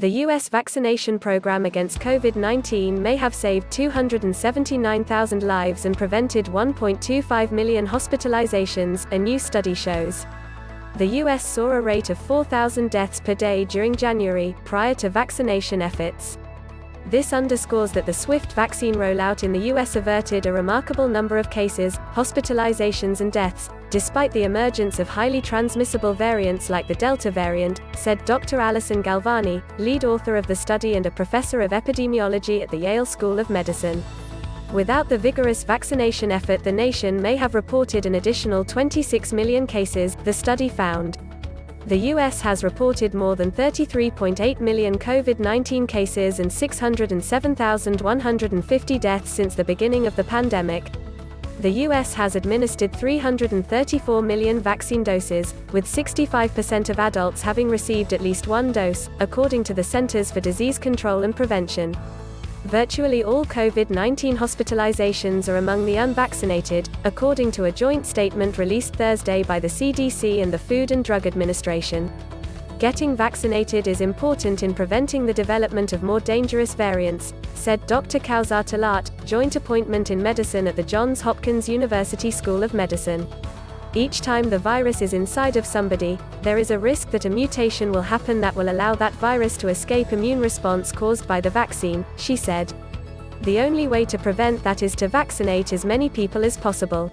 The U.S. vaccination program against COVID-19 may have saved 279,000 lives and prevented 1.25 million hospitalizations, a new study shows. The U.S. saw a rate of 4,000 deaths per day during January, prior to vaccination efforts. This underscores that the swift vaccine rollout in the U.S. averted a remarkable number of cases, hospitalizations and deaths, despite the emergence of highly transmissible variants like the Delta variant, said Dr. Alison Galvani, lead author of the study and a professor of epidemiology at the Yale School of Medicine. Without the vigorous vaccination effort, the nation may have reported an additional 26 million cases, the study found. The U.S. has reported more than 33.8 million COVID-19 cases and 607,150 deaths since the beginning of the pandemic. The U.S. has administered 334 million vaccine doses, with 65% of adults having received at least one dose, according to the Centers for Disease Control and Prevention. Virtually all COVID-19 hospitalizations are among the unvaccinated, according to a joint statement released Thursday by the CDC and the Food and Drug Administration. Getting vaccinated is important in preventing the development of more dangerous variants, said Dr. Kawsar Talaat, joint appointment in medicine at the Johns Hopkins University School of Medicine. Each time the virus is inside of somebody, there is a risk that a mutation will happen that will allow that virus to escape immune response caused by the vaccine, she said. The only way to prevent that is to vaccinate as many people as possible.